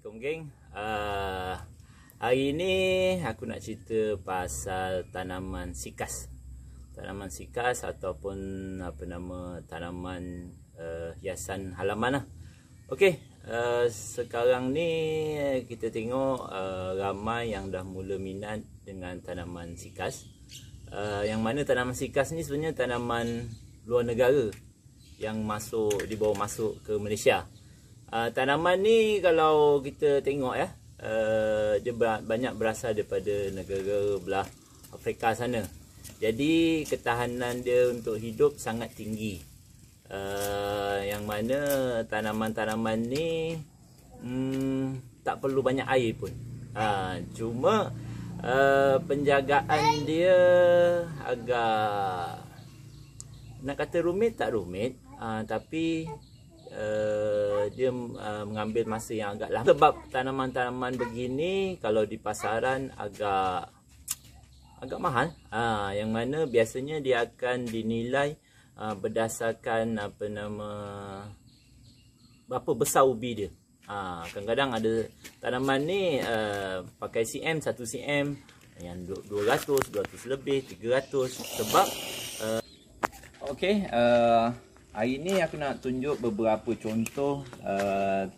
Assalamualaikum geng. Hari ini aku nak cerita pasal tanaman sikas. Tanaman sikas ataupun apa nama tanaman hiasan halaman lah. Okey, sekarang ni kita tengok ramai yang dah mula minat dengan tanaman sikas. Yang mana tanaman sikas ni sebenarnya tanaman luar negara yang masuk dibawa masuk ke Malaysia. Tanaman ni kalau kita tengok ya, dia banyak berasal daripada negara belah Afrika sana. Jadi ketahanan dia untuk hidup sangat tinggi. Yang mana tanaman-tanaman ni tak perlu banyak air pun. Cuma penjagaan dia agak nak kata rumit tak rumit, tapi dia mengambil masa yang agak lama. Sebab tanaman-tanaman begini kalau di pasaran agak mahal, yang mana biasanya dia akan dinilai berdasarkan apa nama berapa besar ubi dia. Kadang-kadang ada tanaman ni pakai cm, 1 cm yang 200, 200 lebih, 300. Sebab okey, hari ni aku nak tunjuk beberapa contoh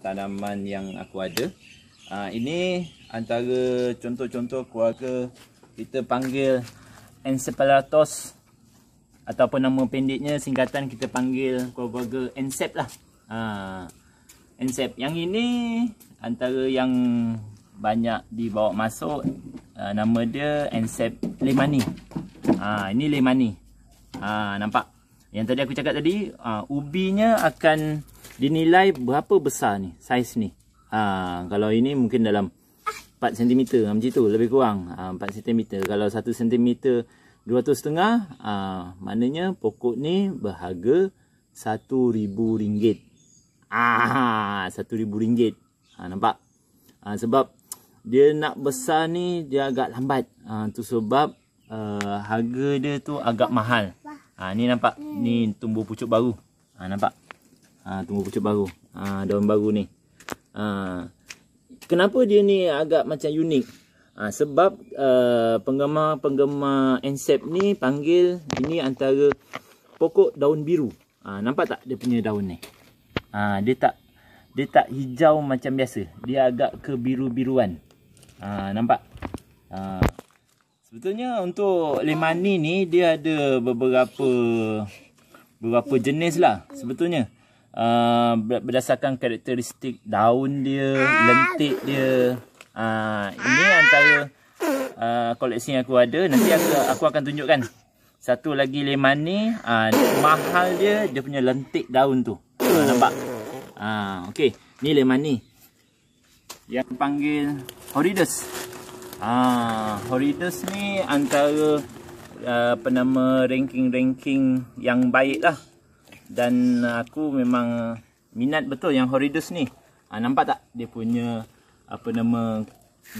tanaman yang aku ada. Ini antara contoh-contoh keluarga kita panggil Encephalartos, ataupun nama pendeknya singkatan kita panggil keluarga Ensep lah. Ensep. Yang ini antara yang banyak dibawa masuk, nama dia Ensep Lehmannii. Ini Lehmannii. Nampak? Yang tadi aku cakap tadi, ubinya akan dinilai berapa besar ni, saiz ni. Kalau ini mungkin dalam 4 cm, macam tu lebih kurang. 4 cm. Kalau 1 cm 200 setengah, maknanya pokok ni berharga RM1,000. RM1,000. Nampak? Sebab dia nak besar ni dia agak lambat. Tu sebab harga dia tu agak mahal. Ni nampak, ni tumbuh pucuk baru. Nampak? Tumbuh pucuk baru. Daun baru ni. Kenapa dia ni agak macam unik? Sebab penggemar-penggemar Ensep ni panggil ini antara pokok daun biru. Nampak tak dia punya daun ni? Dia tak hijau macam biasa. Dia agak kebiru-biruan. Nampak? Sebetulnya untuk Lehmannii ni dia ada beberapa jenis lah sebetulnya. Berdasarkan karakteristik daun dia, lentik dia. Ini antara koleksi yang aku ada. Nanti aku akan tunjukkan. Satu lagi Lehmannii, mahal dia punya lentik daun tu. Nampak? Okey, ni Lehmannii. Yang dipanggil Horridus. Horridus ni antara penama ranking-ranking yang baik lah. Dan aku memang minat betul yang Horridus ni. Nampak tak? Dia punya apa nama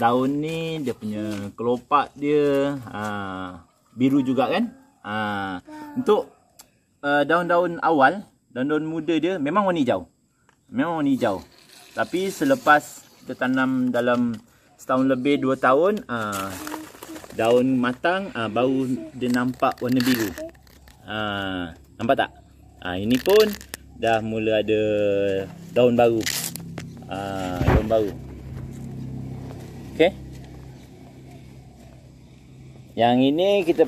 daun ni, dia punya kelopak dia biru juga kan? Untuk daun-daun awal, daun-daun muda dia memang warna hijau. Tapi selepas kita tanam dalam setahun lebih 2 tahun, daun matang, baru dia nampak warna biru. Nampak tak? Ini pun dah mula ada daun baru. Okey. Yang ini kita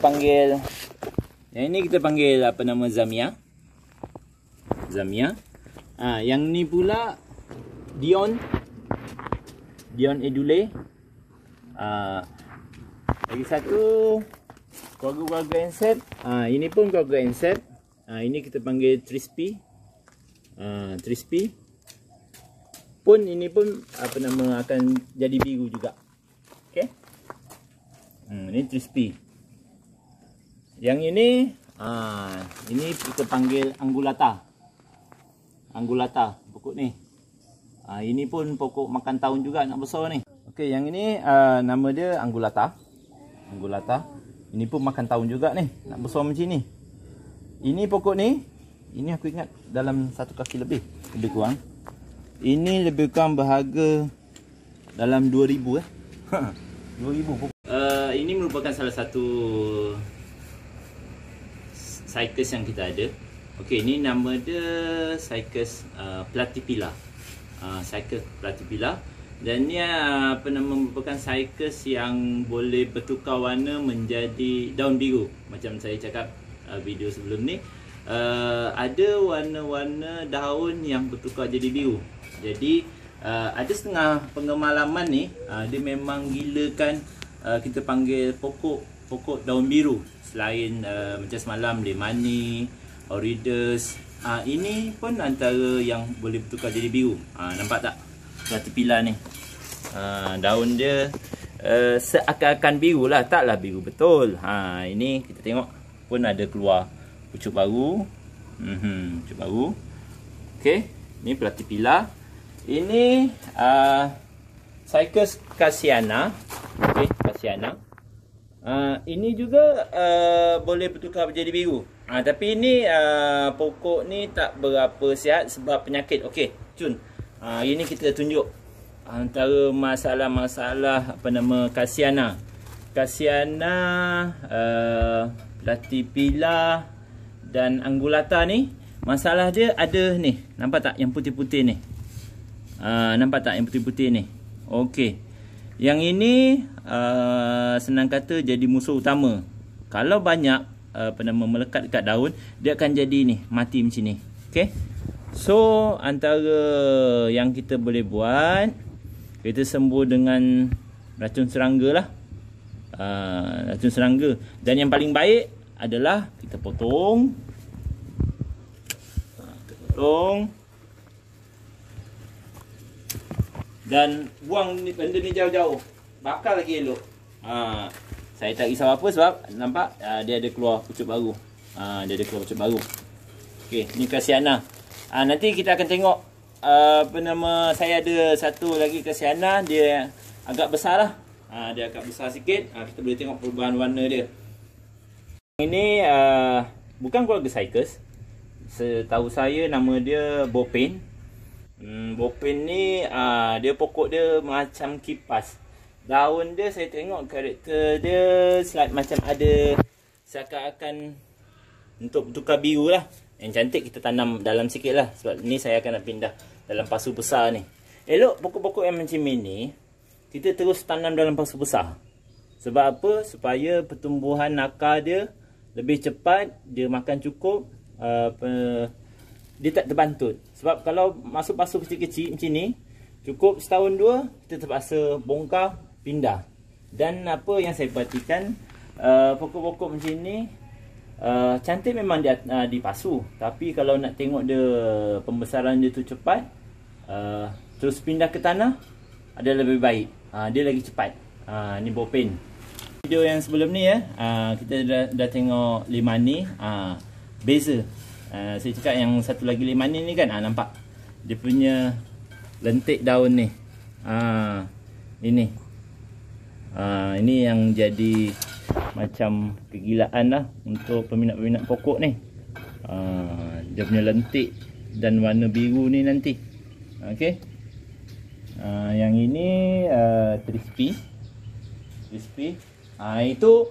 panggil apa nama Zamia. Yang ni pula Dion edule. Lagi satu keluarga Enset. Ini pun keluarga Enset. Ini kita panggil Trispi. Trispi pun ini pun apa nama akan jadi biru juga. Okey. Ini Trispi. Yang ini ini kita panggil Angulata. Pokok ni. Ini pun pokok makan tahun juga, nak besar ni. Okey, yang ini nama dia Angulata. Ini pun makan tahun juga ni, nak besar macam ni. Ini pokok ni, ini aku ingat dalam 1 kaki lebih kurang. Ini lebih kurang berharga dalam 2000 ya. 2000. Ini merupakan salah satu Cycas yang kita ada. Okey, ini nama dia Cycas platyphylla. Cycas platyphylla, dan ni merupakan Cycas yang boleh bertukar warna menjadi daun biru. Macam saya cakap video sebelum ni, ada warna-warna daun yang bertukar jadi biru. Jadi ada setengah penggemalan ni, dia memang gilakan, kita panggil pokok daun biru. Selain macam semalam Lehmannii, Horridus, ini pun antara yang boleh bertukar jadi biru. Nampak tak platyphylla ni? Daun dia seakan-akan biru lah, taklah biru betul. Ini kita tengok pun ada keluar pucuk baru. Pucuk baru. Okey, ni platyphylla. Ini Cycas cairsiana. Okey, cairsiana. Ini juga boleh bertukar menjadi biru. Tapi ini pokok ni tak berapa sihat sebab penyakit. Okey, Cun. Ini kita tunjuk antara masalah-masalah cairsiana. Cairsiana, platyphylla dan angulata ni, masalah dia ada ni. Nampak tak yang putih-putih ni? Nampak tak yang putih-putih ni? Okey. Yang ini senang kata jadi musuh utama. Kalau banyak melekat dekat daun, dia akan jadi ni, mati macam ni. Okey. So antara yang kita boleh buat, kita sembuh dengan racun serangga lah. Racun serangga. Dan yang paling baik adalah kita potong. Dan buang benda ni jauh-jauh. Bakar lagi elok. Saya tak risau apa sebab nampak dia ada keluar pucuk baru. Okey, ni cairsiana. Nanti kita akan tengok saya ada satu lagi cairsiana, dia agak besar lah. Dia agak besar sikit. Kita boleh tengok perubahan warna dia. Ini bukan keluarga Cycas. Setahu saya nama dia Bopin. Bopin ni dia pokok dia macam kipas. Daun dia saya tengok karakter dia slide macam ada seakan-akan untuk bertukar biru lah. Yang cantik kita tanam dalam sikit lah, sebab ni saya akan nak pindah dalam pasu besar ni. Elok pokok-pokok yang macam ini kita terus tanam dalam pasu besar. Sebab apa? Supaya pertumbuhan akar dia lebih cepat, dia makan cukup, dia tak terbantut. Sebab kalau masuk pasu kecil-kecil macam ni, cukup setahun dua kita terpaksa bongkar, pindah. Dan apa yang saya perhatikan, pokok-pokok macam ni cantik memang di pasu, tapi kalau nak tengok dia pembesaran dia tu cepat, terus pindah ke tanah ada lebih baik. Dia lagi cepat. Ni Bopin. Video yang sebelum ni ya, kita dah tengok Lehmannii. Beza. Saya cakap yang satu lagi Lehmannii ni kan, nampak dia punya lentik daun ni. Ini ini yang jadi macam kegilaan lah untuk peminat-peminat pokok ni. Dia punya lentik dan warna biru ni nanti. Okey. Yang ini Trispi. Itu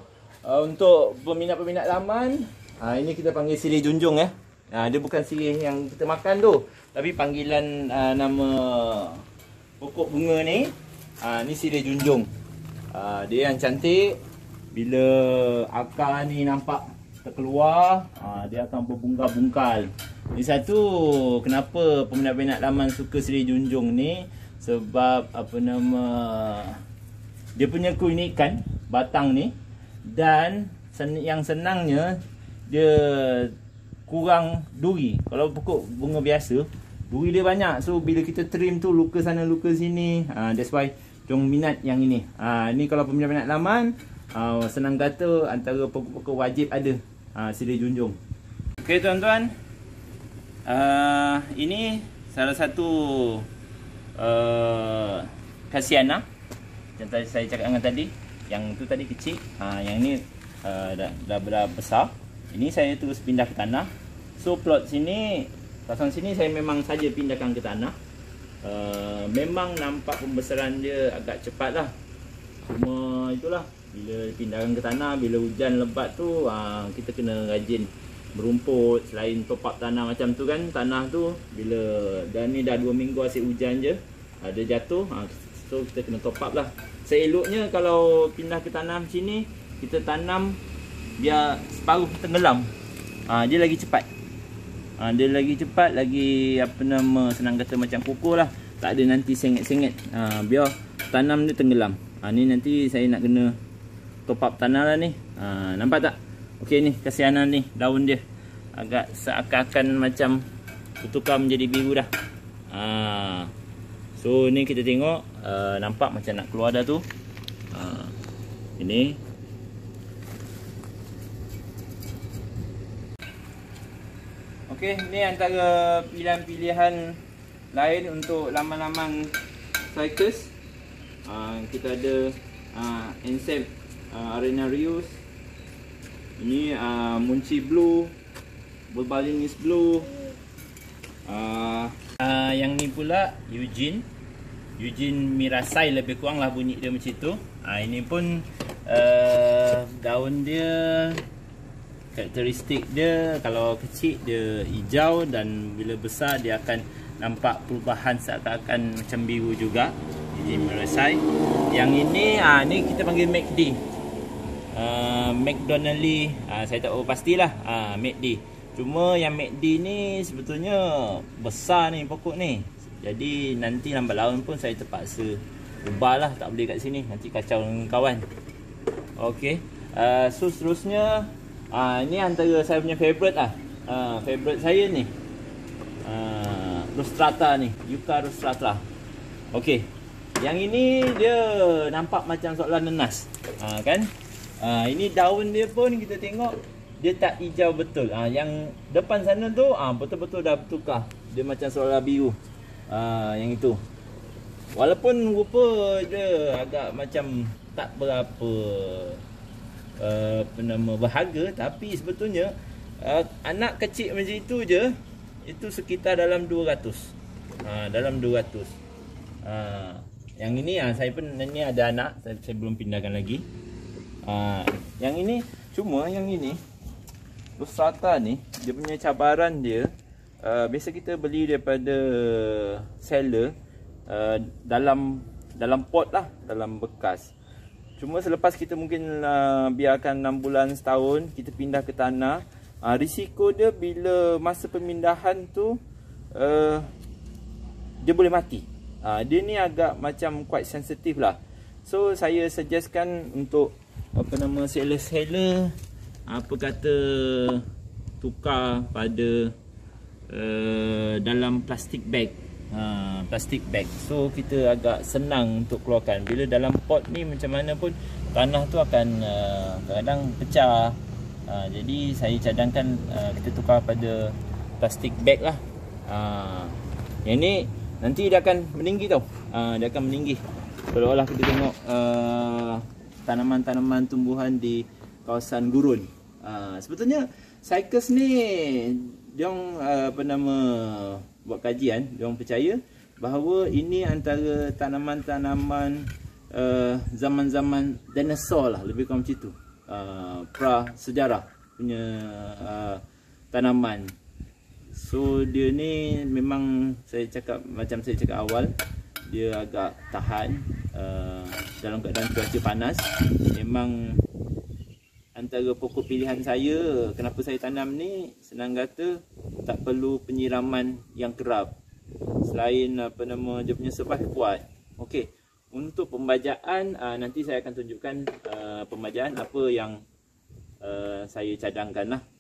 untuk peminat-peminat laman. Ini kita panggil sirih junjung ya. Dia bukan sirih yang kita makan tu, tapi panggilan nama pokok bunga ni. Ni sirih junjung. Dia yang cantik. Bila akar ni nampak terkeluar, dia akan berbungkal-bungkal. Ini satu kenapa peminat-peminat laman suka sirih junjung ni, sebab dia punya keunikan batang ni. Dan yang senangnya dia kurang duri. Kalau pokok bunga biasa, duri dia banyak. So bila kita trim tu, luka sana luka sini. That's why jom minat yang ini. Ni kalau peminat-peminat laman, senang kata antara pokok-pokok wajib ada sirih junjung. Okey tuan-tuan, ini salah satu cairsiana yang tadi saya cakap dengan tadi. Yang tu tadi kecil, yang ni dah besar. Ini saya terus pindah ke tanah. So plot sini, kosong sini saya memang saja pindahkan ke tanah. Memang nampak pembesaran dia agak cepat lah. Cuma itulah, bila pindahkan ke tanah, bila hujan lebat tu, kita kena rajin berumput. Selain top up tanah macam tu kan, tanah tu bila dah ni dah 2 minggu asyik hujan je, dia jatuh, so kita kena top up lah. Seeloknya kalau pindah ke tanah macam ni, kita tanam biar separuh tenggelam. Dia lagi cepat. Dia lagi cepat, lagi apa nama, senang kata macam kukuh lah. Tak ada nanti sengit-sengit. Biar tanam dia tenggelam. Ni nanti saya nak kena top up tanah lah ni. Nampak tak? Okey ni cairsiana ni, daun dia agak seakan-akan macam bertukar menjadi biru dah. So ni kita tengok, nampak macam nak keluar dah tu. Ini okey, ni antara pilihan-pilihan lain untuk laman-laman Cycas. Kita ada Ensep Arenarius. Ini Munci Blue, Bulbalinis Blue. Yang ni pula Eugene Mirassai, lebih kurang lah bunyi dia macam tu. Ini pun daun dia, karakteristik dia kalau kecil dia hijau, dan bila besar dia akan nampak perubahan seakan-akan macam biru juga. Eugene Mirassai. Yang ini ni kita panggil McD, McDonaldy. Saya tak tahu pastilah McD. Cuma yang McD ni sebetulnya besar ni pokok ni. Jadi nanti lambat laun pun saya terpaksa ubahlah, tak boleh kat sini, nanti kacau dengan kawan. Okey. So seterusnya, ini antara saya punya favourite lah. Favourite saya ni Rostrata ni, Yucca Rostrata. Okey. Yang ini dia nampak macam soalan nenas, kan? Ini daun dia pun kita tengok dia tak hijau betul. Yang depan sana tu betul-betul dah bertukar. Dia macam soalan biru. Yang itu, walaupun rupa dia agak macam tak berapa berharga, tapi sebetulnya anak kecil macam itu je, itu sekitar dalam 200. Dalam 200. Yang ini saya pun ni ada anak, saya belum pindahkan lagi. Yang ini, cuma yang ini Rostrata ni, dia punya cabaran dia, biasa kita beli daripada seller, dalam pot lah, dalam bekas. Cuma selepas kita mungkin biarkan 6 bulan setahun, kita pindah ke tanah, risiko dia bila masa pemindahan tu dia boleh mati. Dia ni agak macam quite sensitif lah. So saya suggestkan untuk apa nama seller-seller, apa kata tukar pada dalam plastik bag. Plastik bag, so kita agak senang untuk keluarkan. Bila dalam pot ni macam mana pun tanah tu akan kadang pecah. Jadi saya cadangkan kita tukar pada plastik bag lah. Yang ni nanti dia akan meninggi tau. Dia akan meninggi. Seolah-olah kita tengok tanaman-tanaman tumbuhan di kawasan gurun. Sebetulnya Cycas ni diorang apa nama buat kajian, diorang percaya bahawa ini antara tanaman-tanaman zaman-zaman dinosaur lah, lebih kurang macam tu. Prasejarah punya tanaman. So dia ni memang macam saya cakap awal, dia agak tahan dalam keadaan cuaca panas. Memang antara pokok pilihan saya. Kenapa saya tanam ni, senang kata tak perlu penyiraman yang kerap, selain apa nama dia punya survive kuat. Okey, untuk pembajaan nanti saya akan tunjukkan pembajaan apa yang saya cadangkan lah.